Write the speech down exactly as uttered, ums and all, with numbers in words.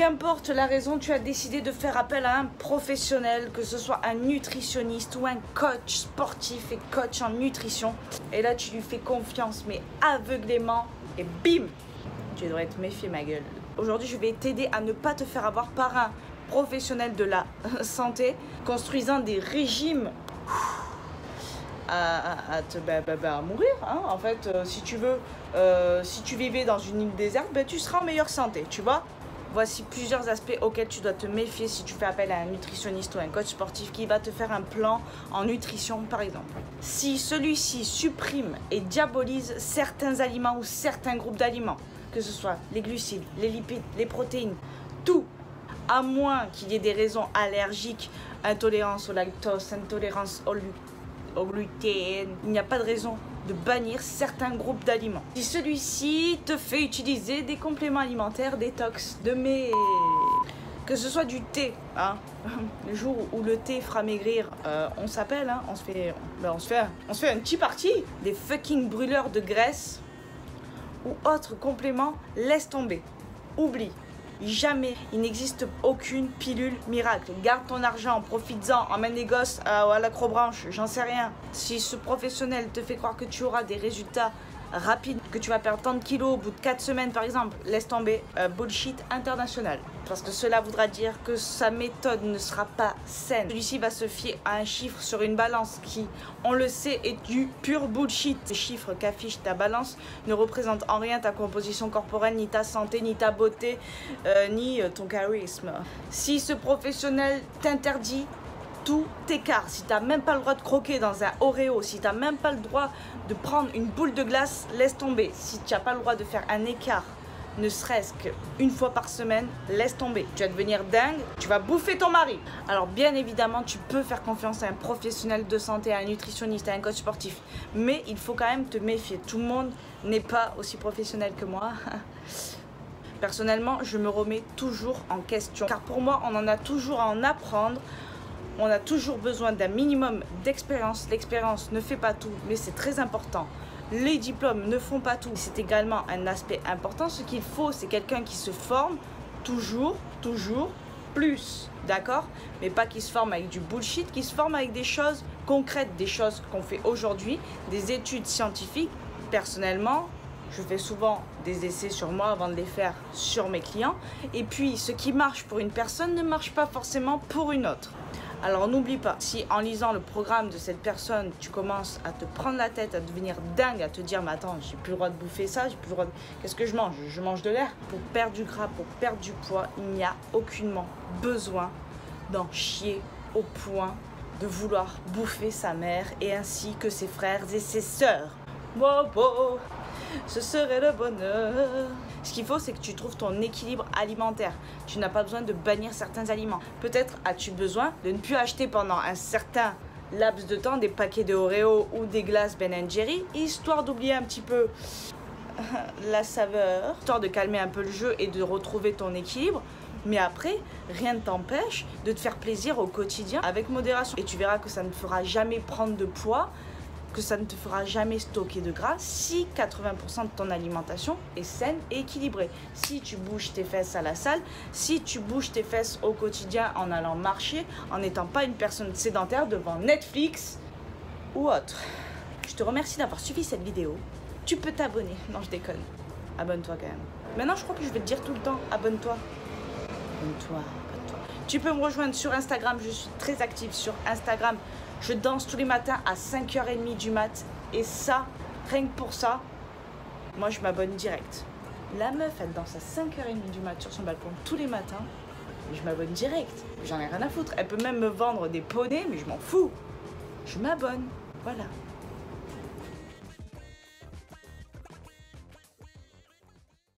Qu'importe la raison, tu as décidé de faire appel à un professionnel, que ce soit un nutritionniste ou un coach sportif et coach en nutrition. Et là, tu lui fais confiance, mais aveuglément, et bim! Tu devrais te méfier, ma gueule. Aujourd'hui, je vais t'aider à ne pas te faire avoir par un professionnel de la santé, construisant des régimes à, à, à te bah, bah, bah, à mourir. Hein. En fait, euh, si tu veux, euh, si tu vivais dans une île déserte, bah, tu seras en meilleure santé, tu vois? Voici plusieurs aspects auxquels tu dois te méfier si tu fais appel à un nutritionniste ou un coach sportif qui va te faire un plan en nutrition par exemple. Si celui-ci supprime et diabolise certains aliments ou certains groupes d'aliments, que ce soit les glucides, les lipides, les protéines, tout, à moins qu'il y ait des raisons allergiques, intolérance au lactose, intolérance au gluten, au gluten. Il n'y a pas de raison de bannir certains groupes d'aliments. Si celui-ci te fait utiliser des compléments alimentaires détox de mais que ce soit du thé, hein, le jour où le thé fera maigrir, euh, on s'appelle, hein, on se fait, ben on se fait, on se fait un petit parti des fucking brûleurs de graisse ou autres compléments. Laisse tomber, oublie. Jamais, il n'existe aucune pilule miracle. Garde ton argent, profites-en, emmène les gosses à, à l'acrobranche, j'en sais rien. Si ce professionnel te fait croire que tu auras des résultats rapides, que tu vas perdre tant de kilos au bout de quatre semaines par exemple, laisse tomber, euh, bullshit international. Parce que cela voudra dire que sa méthode ne sera pas saine. Celui-ci va se fier à un chiffre sur une balance qui, on le sait, est du pur bullshit. Les chiffres qu'affiche ta balance ne représentent en rien ta composition corporelle, ni ta santé, ni ta beauté, euh, ni ton charisme. Si ce professionnel t'interdit tout écart, si t'as même pas le droit de croquer dans un Oreo, si t'as même pas le droit de prendre une boule de glace, laisse tomber. Si tu n'as pas le droit de faire un écart, ne serait-ce qu'une fois par semaine, laisse tomber. Tu vas devenir dingue, tu vas bouffer ton mari. Alors bien évidemment, tu peux faire confiance à un professionnel de santé, à un nutritionniste, à un coach sportif. Mais il faut quand même te méfier. Tout le monde n'est pas aussi professionnel que moi. Personnellement, je me remets toujours en question. Car pour moi, on en a toujours à en apprendre. On a toujours besoin d'un minimum d'expérience. L'expérience ne fait pas tout, mais c'est très important. Les diplômes ne font pas tout. C'est également un aspect important. Ce qu'il faut, c'est quelqu'un qui se forme toujours, toujours plus. D'accord? Mais pas qui se forme avec du bullshit, qui se forme avec des choses concrètes, des choses qu'on fait aujourd'hui, des études scientifiques. Personnellement, je fais souvent des essais sur moi avant de les faire sur mes clients. Et puis, ce qui marche pour une personne ne marche pas forcément pour une autre. Alors n'oublie pas, si en lisant le programme de cette personne, tu commences à te prendre la tête, à devenir dingue, à te dire « Mais attends, j'ai plus le droit de bouffer ça, j'ai plus le droit de... Qu'est-ce que je mange? Je mange de l'air ?» Pour perdre du gras, pour perdre du poids, il n'y a aucunement besoin d'en chier au point de vouloir bouffer sa mère et ainsi que ses frères et ses sœurs. Wow, wow, ce serait le bonheur. Ce qu'il faut, c'est que tu trouves ton équilibre alimentaire. Tu n'as pas besoin de bannir certains aliments. Peut-être as-tu besoin de ne plus acheter pendant un certain laps de temps des paquets de Oreo ou des glaces Ben and Jerry, histoire d'oublier un petit peu la saveur, histoire de calmer un peu le jeu et de retrouver ton équilibre. Mais après, rien ne t'empêche de te faire plaisir au quotidien avec modération. Et tu verras que ça ne te fera jamais prendre de poids, que ça ne te fera jamais stocker de gras si quatre-vingts pour cent de ton alimentation est saine et équilibrée. Si tu bouges tes fesses à la salle, si tu bouges tes fesses au quotidien en allant marcher, en n'étant pas une personne sédentaire devant Netflix ou autre. Je te remercie d'avoir suivi cette vidéo. Tu peux t'abonner. Non, je déconne. Abonne-toi quand même. Maintenant, je crois que je vais te dire tout le temps, abonne-toi. Abonne-toi, abonne-toi. Tu peux me rejoindre sur Instagram. Je suis très active sur Instagram. Je danse tous les matins à cinq heures trente du mat. Et ça, rien que pour ça, moi je m'abonne direct. La meuf, elle danse à cinq heures trente du mat sur son balcon tous les matins. Et je m'abonne direct. J'en ai rien à foutre. Elle peut même me vendre des poneys, mais je m'en fous. Je m'abonne. Voilà.